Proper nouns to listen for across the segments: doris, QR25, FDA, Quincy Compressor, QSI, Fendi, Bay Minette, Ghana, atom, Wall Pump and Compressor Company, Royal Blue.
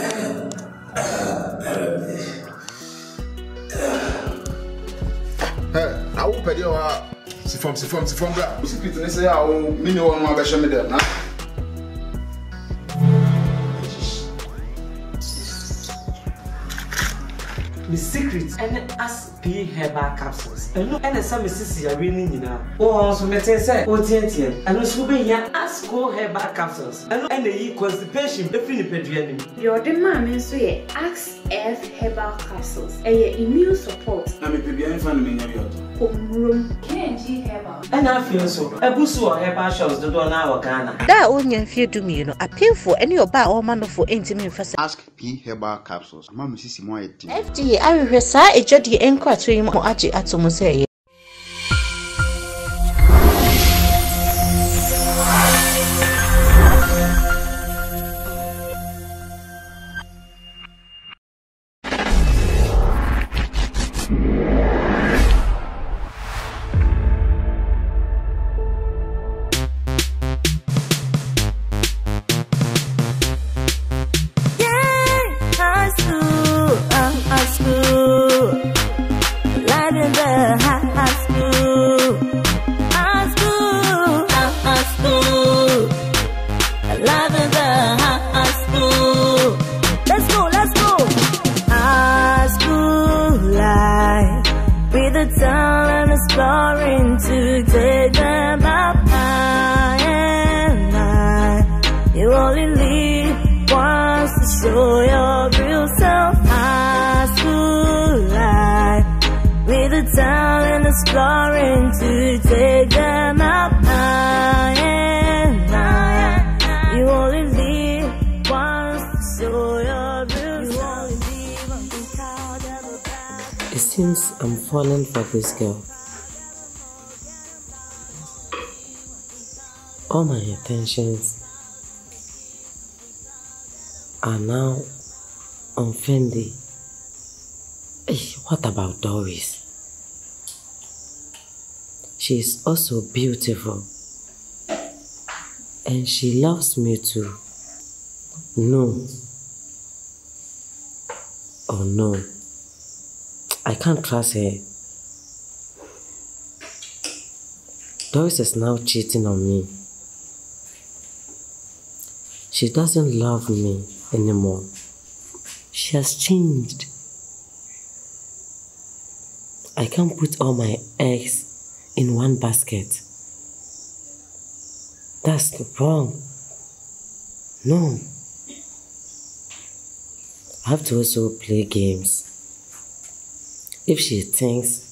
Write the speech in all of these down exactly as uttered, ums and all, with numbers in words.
I will pay you out. See from, see from, see from that. Who's Peter? They say, I will mean one more version with them now. The secret and as the herbal capsules. And look, and some misses are winning, you know. Oh, so Metin said, oh, T N T, and also being here, ask go herbal capsules. And the constipation, the Philippine. Your demand is to ask F herbal capsules and your immune support. I'm a baby, I'm finding your room. K N G herbal. And I feel so. A busu or herbal shows the door now, Ghana. That onion fear to me, you know. I pay for any of our man for intimate first. Ask P herbal capsules. Mamma, Missus Moy. F D A. I will say a judge and quite three more at the exploring to take them up high and high. You only live once to show your real self. It seems I'm falling for this girl. All my attentions are now on Fendi. Hey, what about Doris? She is also beautiful, and she loves me too. No. Oh no. I can't trust her. Doris is now cheating on me. She doesn't love me anymore. She has changed. I can't put all my eggs in one basket. That's wrong. No. I have to also play games. If she thinks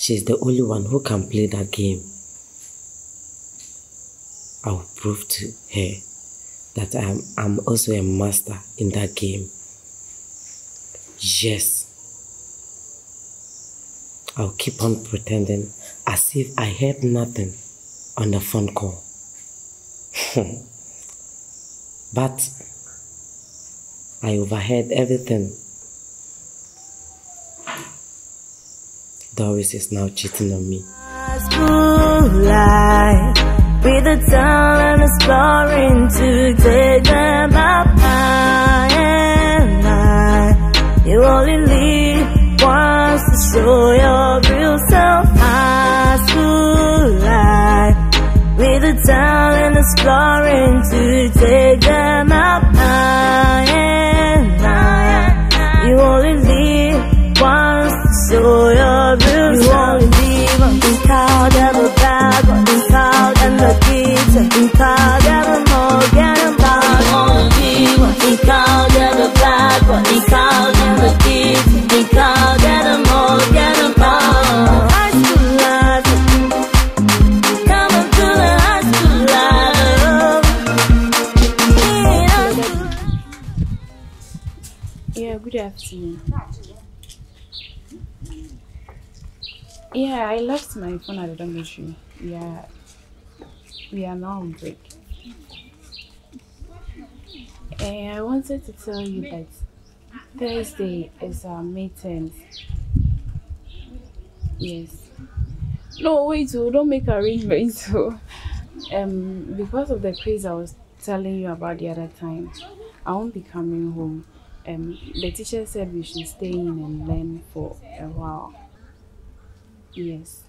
she's the only one who can play that game, I will prove to her that I'm, I'm also a master in that game. Yes. I'll keep on pretending as if I heard nothing on the phone call. But I overheard everything. Doris is now cheating on me. With the time exploring to take them up high and high. You only live once to show your real self. With the talent exploring to take them up high and high. You only live once to show your real self. You only live on being called ever bad, being called and the kids, being called ever more, get them bad. You only live on being called ever bad, being called and the kids, being called ever more, get them bad. Good afternoon. Yeah, I left my phone at the dormitory. Yeah, we are now on break. And I wanted to tell you that Thursday is our meeting. Yes. No, wait, oh, don't make arrangements. Oh. Um, because of the craze I was telling you about the other time, I won't be coming home. Um, the teacher said we should stay in and learn for a while. Yes.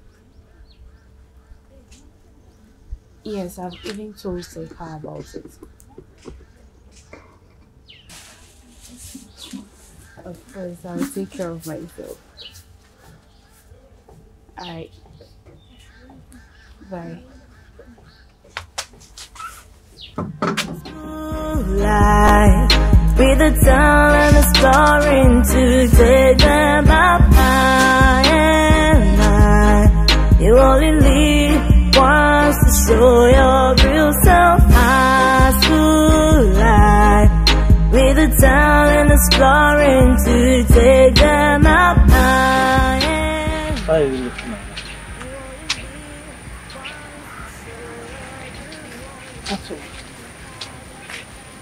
Yes, I've even told Seika about it. Of course, I'll take care of myself. Alright. Bye. With the talent exploring to take them up high and high. You only live once to show your real self how to lie. With the talent exploring to take them up high and high.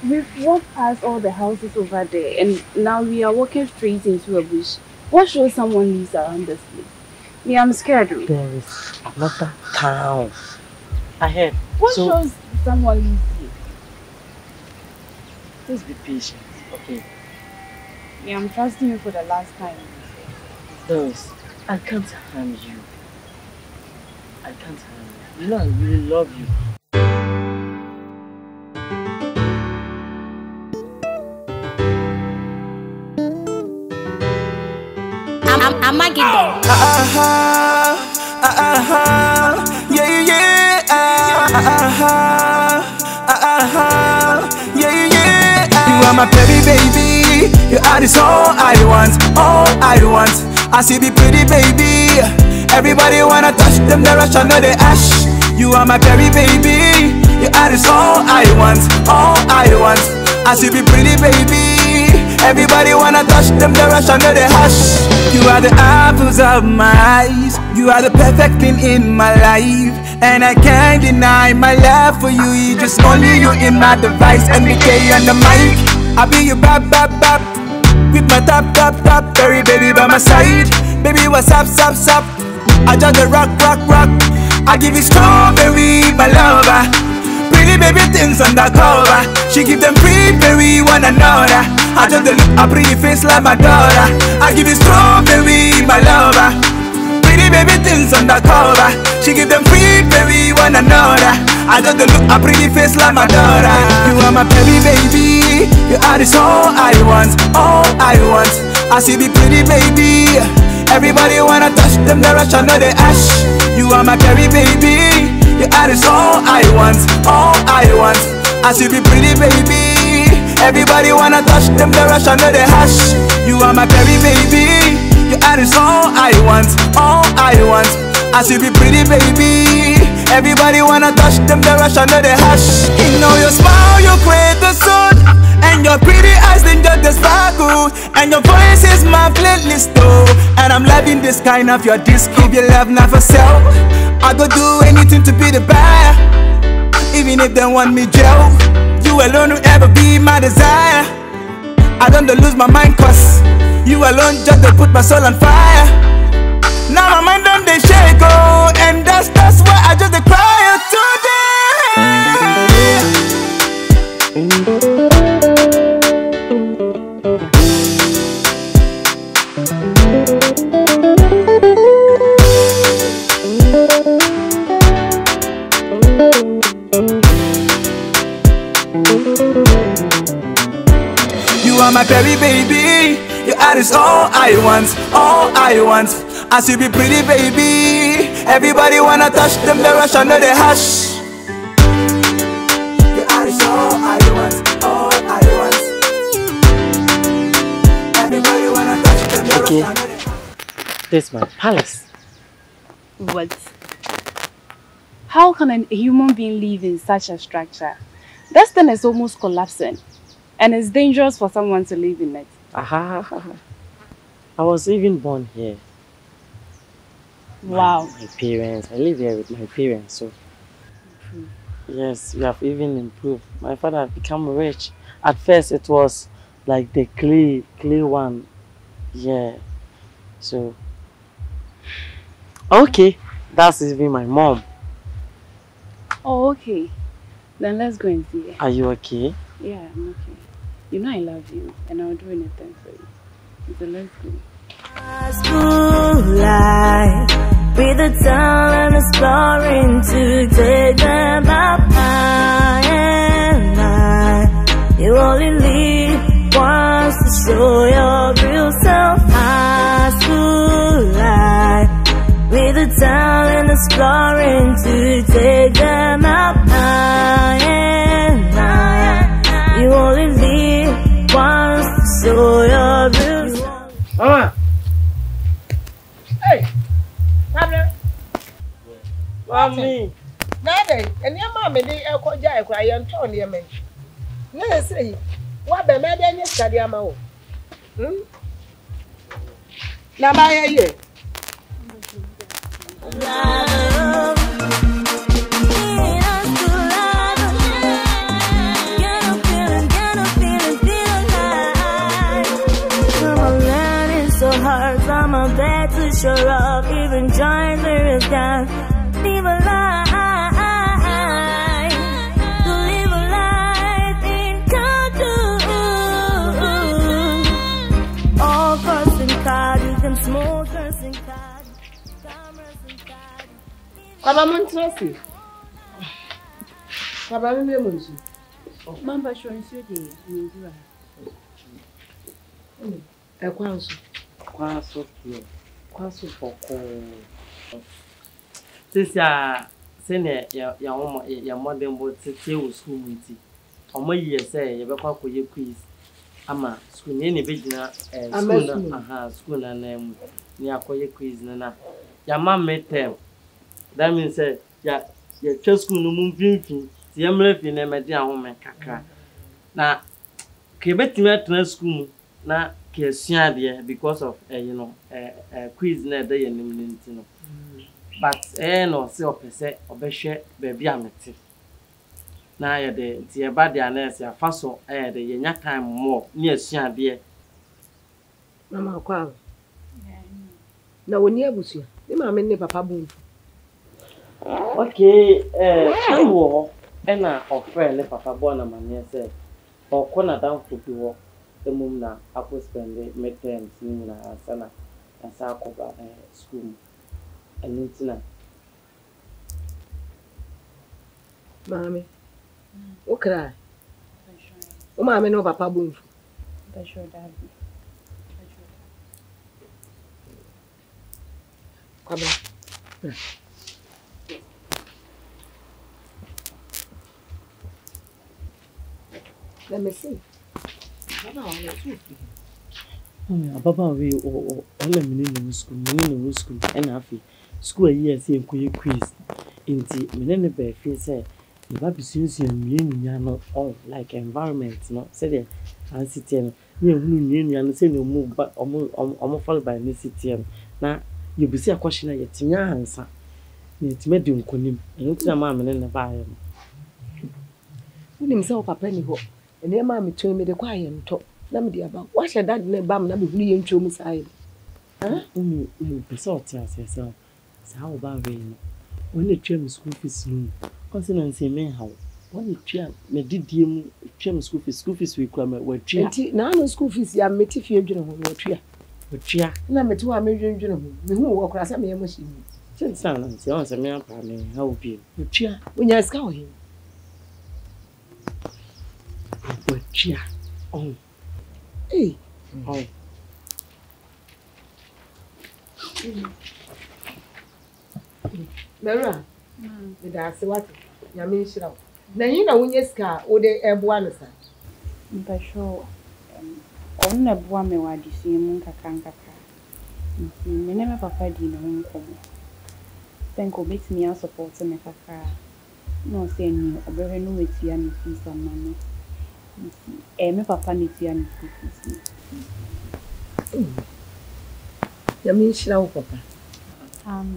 We've walked past all the houses over there and now we are walking straight into a bush. What should someone leaves around this place? Me, I'm scared. There is another town ahead. What so, shows someone leaves here? Please be patient, okay? Me, I'm trusting you for the last time. Doris, I can't harm you. I can't harm you. You know I really love you. I'm a ah ah ah yeah yeah yeah ah ah ah yeah yeah yeah. You are my baby baby, you are the all I want, all I want. I see the pretty baby, everybody wanna touch them, they rush under the ash. You are my baby baby, you are the all I want, all I want. I see the pretty baby. Everybody wanna touch them, they rush under the hush. You are the apples of my eyes, you are the perfect thing in my life. And I can't deny my love for you, you just only you in my device. M B K on the mic, I'll be your bap bap bap, with my tap tap tap, very baby by my side. Baby what's up, sup sup, I just the rock rock rock. I give you strawberry, my lover. Pretty baby things undercover, she give them free berry one another. I just look her pretty face like my daughter. I give you strawberry, my lover. Pretty baby things undercover, she give them free berry one another. I just look her pretty face like my daughter. You are my baby baby, you are the all I want, all I want. I see the pretty baby, everybody wanna touch them, they rush under the ash. You are my baby baby, you are the all I want, all I want. I see the pretty baby, everybody wanna touch them, they rush under the hash. You are my baby baby, you are the all I want, all I want. I see the pretty baby, everybody wanna touch them, they rush under the hash. You know your smile, you create the sun, and your pretty eyes then just the sparkle, and your voice is my playlist though. And I'm loving this kind of your disc, give your love not for self. I go do anything to be the buyer, even if they want me jail. You alone will ever be my desire. I don't lose my mind cause you alone just to put my soul on fire. Now my mind don't they shake oh, and that's that's why I just cry my baby baby, your heart is all I want, all I want. I see be pretty baby, everybody wanna touch them, they rush under the hash. Your heart is all I want, all I want. Everybody wanna touch them, they okay. rush under the hash. This is my palace. What? How can a human being live in such a structure? This thing is almost collapsing. And it's dangerous for someone to live in it. Aha. I was even born here. Wow. My, my parents. I live here with my parents. So, mm-hmm. Yes, we have even improved. My father has become rich. At first, it was like the clay, clay one. Yeah. So, okay. That's even my mom. Oh, okay. Then let's go and see her. Are you okay? Yeah, I'm okay. You know I love you and I'll do anything for you. So let's go. Moonlight, with the time I'm exploring to take them up high and high. You only live once to show your real self. Moonlight, with the time I'm exploring to take them up high and high. You only live once to show your real. Mama! Hey! Pablo! Mommy! Nada, and your mommy, they are called Jack, I am torn, dear man. No, say, what the matter is that you are my own? Hm? Now, my ear. I'm a bed to shore up, even giant lyrics down. Live a life, to live a life in Kadu. All cursed in Kadu, you can small cursed in Kadu, cameras in Kadu. Papa, I'm interested. Papa, I'm interested. Mamba, show you today. I'm interested. Quite so cute, quite so cool. This ya, senior, ya, ya, ya, modern boat, school with it. Or my year say, you call for your quiz. Ama, school any vision, and school, aha, school, and name near for your quiz, Nana. Your mum made them. That means, ya, your church school no moon drinking, the emerald in a media woman caca. Now, Quebec school, now. Because of uh, you know a uh, uh, quiz net day and you know, but eh no say of say obeshe baby amete. Now you the the body analysis ya faso eh the you nya time more near sua de. Mama kwa. Na woni abusu. Ni mama ni papa bun. Okay eh time wo e na offer le papa born na mama say o ko na down to be wo. The mum na aku spend midterms ni na sana na sa aku ba school and ntina. Mami, o cry. O mami no papa bunfu. Ba sure dad. Kwaba. Let me see. Papa, we all eliminated school, minimum school, and happy school years in quick quiz. Indeed, Milena Bear feels that the Babisins and all like environment, not said and city. You know, say no move, but almost followed by Miss City. Now, you be see a question at your Tina answer. It's made him call him, and look at Mamma and the buyer. Who himself a penny hope. And then mammy told me the quiet and talk. Let dear, but why should that name bam not be bleeding to Miss Ida? Huh? Only you besought yourself. How about rain? When the tram school fees noon, consonants in men how. When the tram, my did tram school fees, school fees we cram were tria. Now no school fees, you are meeting for your general tria. But tria, and I'm a two American general. We won't walk across a mere machine. Since silence, the answer may have been how be. But tria, when you ask how him. Chia. Oh. Hey. Oh. Mera. Mm. Dida se watu. Ya me shira. Na yin na wonye sika o de eboa no sa. Mpa show. On na eboa me wa disi mu nkakanka. Me ne me papa di no nko. Thank you makes me support me kaka. No say ni obere no wetia ni fisa mama. Eh, my papa needs you and his cookies. You mean, Shroud, papa?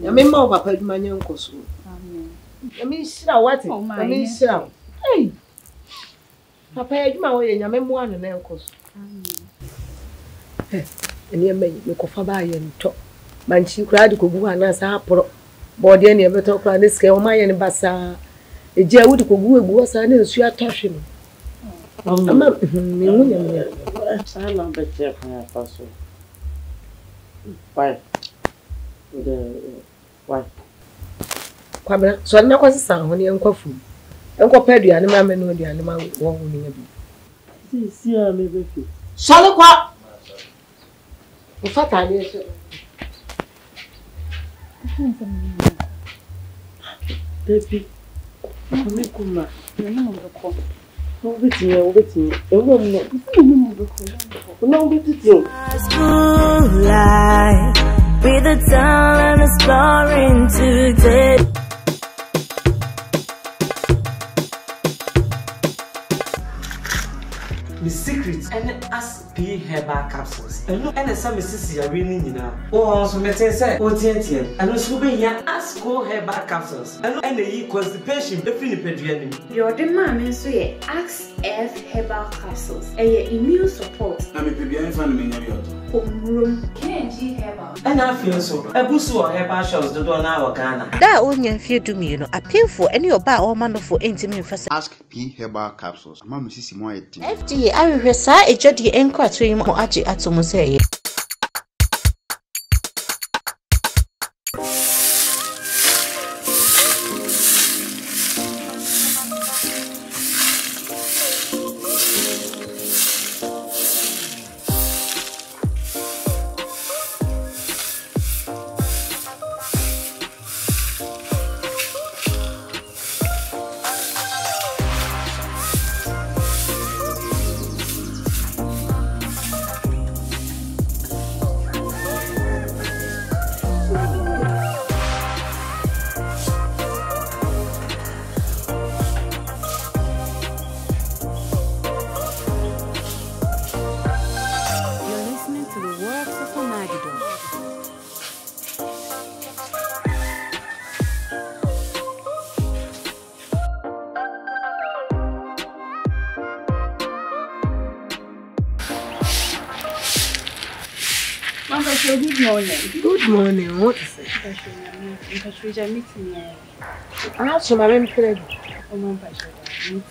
You mean, more papa, my young cousin. You mean, Shroud, what? I mean, Shroud. Hey, papa, you know, and your memoir and uncles. And you may look for by and talk. Man, she cried to go and ask her poor body and ever talk on this scale, my and Bassa. A jail would go and go and swear touching. والله من وين سهلا بتجيب فاسو باي ده باي kwabra so na kwasesa ho ne nkwafu nkwopa aduane ma me no aduane ma wo ho ne bi si si a me be fi so le kwa ufata ne so baby come kuma na na mo ko no beti ne o beti ne e wo mo beti ne mo ko na o beti tin with the time I'm exploring today. The secret and as the herbal capsules. And look, and some misses are winning you now. Oh, so meeting say, oh, T N T. And also be here as go herbal capsules. And look, and the constipation, the free pedrian. Your demand is to ask F herbal capsules. And your immune support. I'm a baby, I'm finding me your daughter. And I feel so. I boost or herbal shows the door now, Ghana. That only fear to me, you know. I pay for any of our wonderful intimate first. Ask P herbal capsules. Mamma Missus Moy. F D A. I will say a judge and quite to him or actually at some say. Good morning. Good morning. What is it? I'm meeting you. I'm not sure I'm ready. I'm not sure.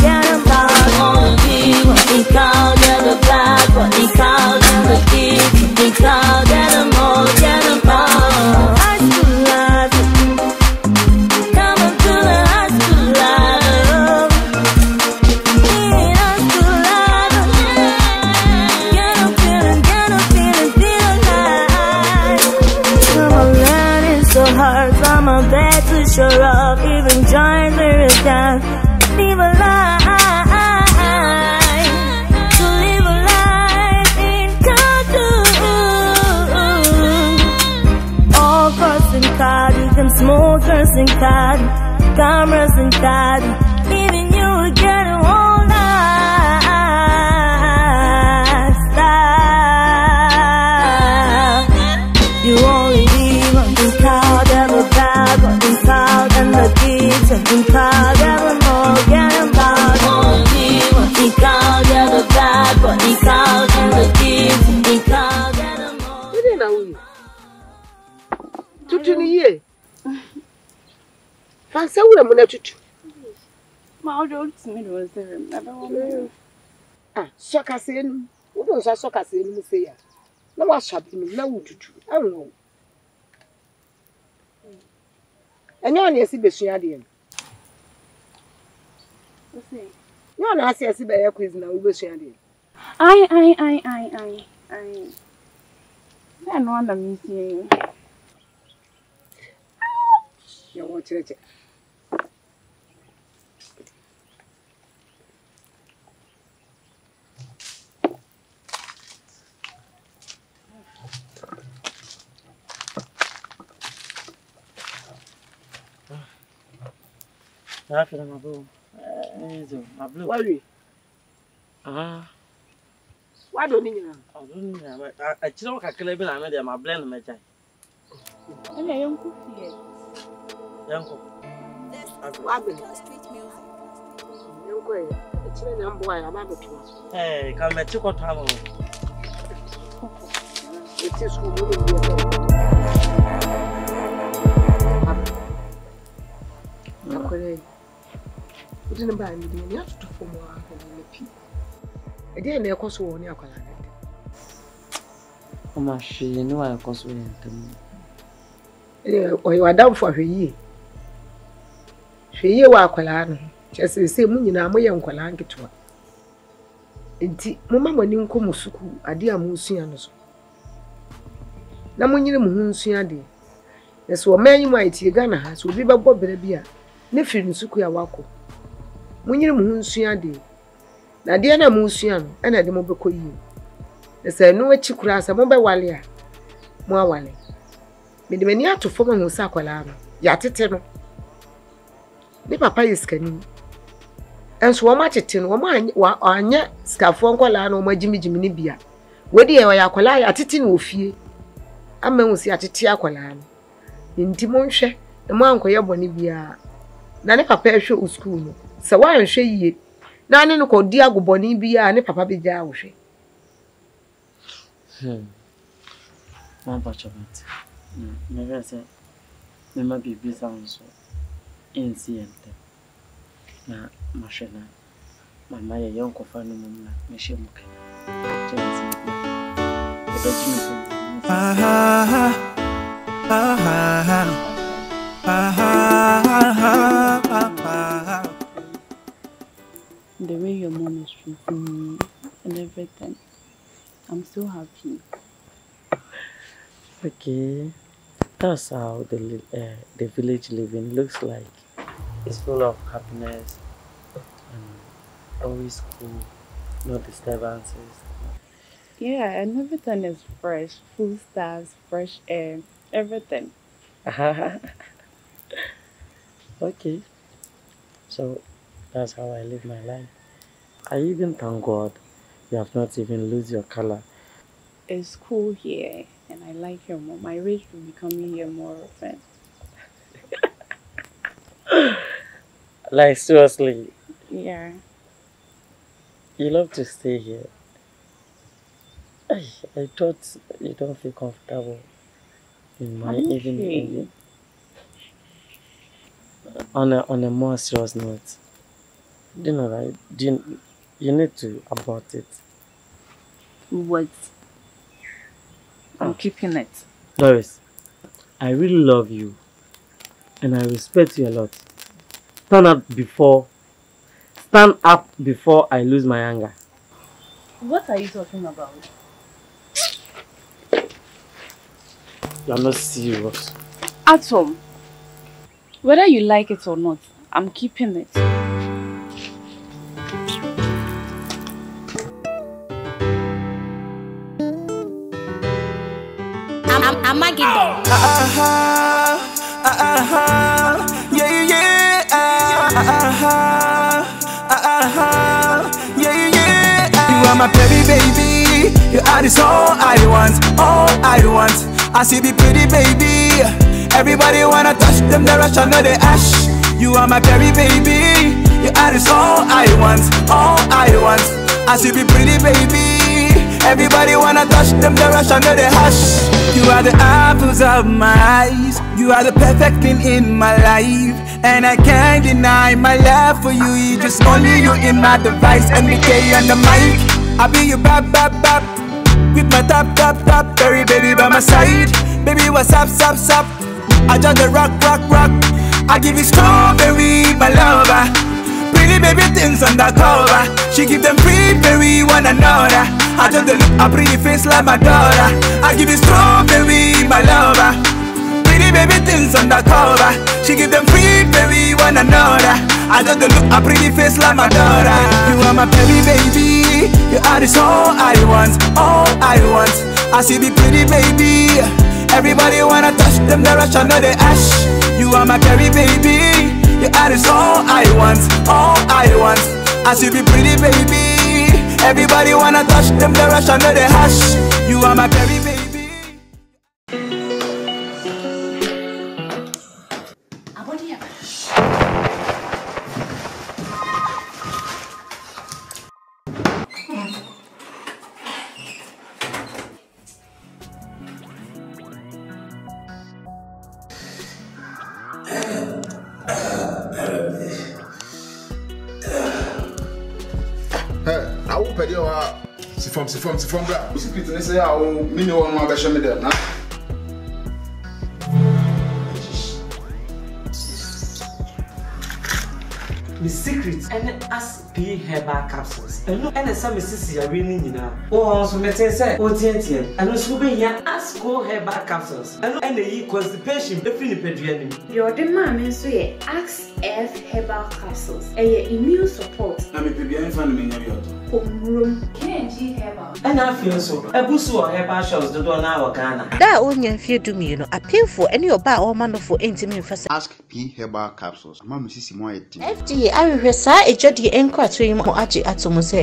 Get 'em all, get 'em all. hurts, I'm all there to show up, even join the real dance. Live a life, to live a life in cartoon. All girls in card, you can smooth girls in card, cameras in card, even you will get a whole life. You only live on the card, every bag on the card, and the kids on the card, every more get a bag. You only live on the card, every bag on the card, and the kids on the card, every more. You didn't know you. Tutu ni ye. Fancy we are going to Tutu. Ma, I don't mean to say that. Ah, so kasen, we don't say so kasen. We say ya. No one shall be me. No one do do. I don't know. Anyone here see besunya dem? What say? Anyone here see see be here quiz na we besunya dem? I I I I I I. I no one am missing. You want to check? I feel my blue. My blue. Why we? Ah. Why don't you? I don't know. I just want to clear my mind. I'm blind. I'm blind. I'm not young. Young. Why we? Young boy. I just want young boy. I'm not blind. Hey, come here. Check out how. It's just cool. I'm crazy. I didn't buy anything. I had to form my own company. I didn't know cost was only a couple hundred. Mama, she knew I cost was anything. Yeah, I was down for a year. For a year, I was alone. Just the same, I knew I was alone. Get what? Inti, mama, when you come to school, I did a music and so. Now, when you music and did, that's what many might take. Ghana has will be back up with a beer. Never in school, I walk. When you munsuya de, na de na munsuya no, na de mo be ko yi. Na se no achi kura se mo be wale a, mo awale. Me de mani atofo mo nsa akwala no, ya tete no. Ni papa ye skani. Enso wo ma tete no, wo ma anya skafo nkwala no mo jimijimi ni bia. We de ye ya akwala ya tete no ofie. Ama nsi atete akwala no. Nti mo nhwe, mo ankoye boni bia. Na ne papa ehwe o school no. Se wa nhwe yiye na ne no ko di agoboni bia ne papa beja ohwe hmm wan pa chabat na ga se ne ma bi bi sanso incidente na mashena mama ye yonko fanu mumna me shemuke ah ah ah ah ah ah. The way your mom is treating me and everything, I'm so happy. Okay, that's how the uh, the village living looks like. It's full of happiness and always cool, no disturbances. Yeah, and everything is fresh, full stars, fresh air, everything. Okay, so that's how I live my life. I even thank God you have not even lose your color. It's cool here and I like your mom. I wish we'll be coming here more often. Like seriously? Yeah. You love to stay here. I, I thought you don't feel comfortable in my okay. Evening. On a, on a more serious note. Do you know right? Do you, you need to abort it? What? I'm oh. Keeping it. Doris, I really love you and I respect you a lot. Stand up before, stand up before I lose my anger. What are you talking about? You're not serious. atom. Whether you like it or not, I'm keeping it. I'm a giggler. Ah ah ah, yeah yeah. Ah ah ah, yeah yeah. You are my baby, baby. You are the soul I want, all I want. I see the pretty baby. Everybody wanna touch them, they rush under the ash. You are my baby, baby. You are the soul I want, all I want. I see the pretty baby. Everybody wanna touch them, they rush under the ash. You are the apples of my eyes. You are the perfect thing in my life, and I can't deny my love for you. You just only you in my device. M B K on the mic. I be your bap bap bap. With my tap tap tap, very baby by my side. Baby what's up, sup, sup? I just the rock, rock, rock. I give you strawberry, my lover. Pretty baby things undercover. She give them free berry one another. I just the look, I pretty face like my daughter. I give you strawberry, my lover. Pretty baby things undercover. She give them free berry one another. I just the look, I pretty face like my daughter. You are my baby, baby. You are the soul I want, all I want. I see the pretty baby. Everybody wanna touch them, they rush under the ash. You are my baby, baby. You are the soul I want, all I want. I see the pretty baby. Everybody wanna touch them, they rush under the ash. You are my baby, baby. From from from that, we speak to this. I will mini one more version with them. The secret and as be herbal capsules. And no, and some misses are winning, you know. Oh, so meeting said, oh, T N T, and also be here as go herbal capsules. And the constipation, the Philippine. Your demand is to ask F herbal capsules and your immune support. I'm a baby, I'm finding me. And I feel so. I busu or herbal shows the door now, Ghana. That only fear to me, you know. I pay for any of our man for intimate first. Ask P herbal capsules. Mamma, Missus Moy. F D A, I rehearse, I judge the anchor to him or Aji Atomose.